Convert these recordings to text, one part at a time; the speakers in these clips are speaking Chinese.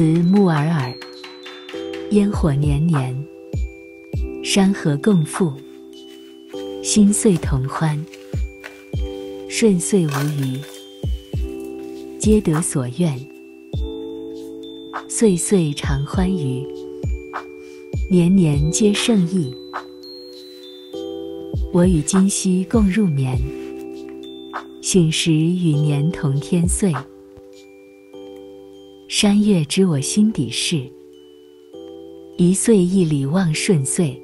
词穆尔尔，烟火年年，山河共赴，心碎同欢，顺遂无余，皆得所愿，岁岁常欢愉，年年皆胜意。我与今夕共入眠，醒时与年同天岁。山月知我心底事，一岁一里望顺遂。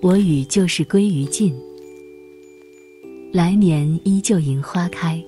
我与旧事归于尽，来年依旧迎花开。